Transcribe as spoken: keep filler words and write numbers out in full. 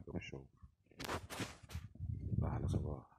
قلبه مشوه. أحلى صباح.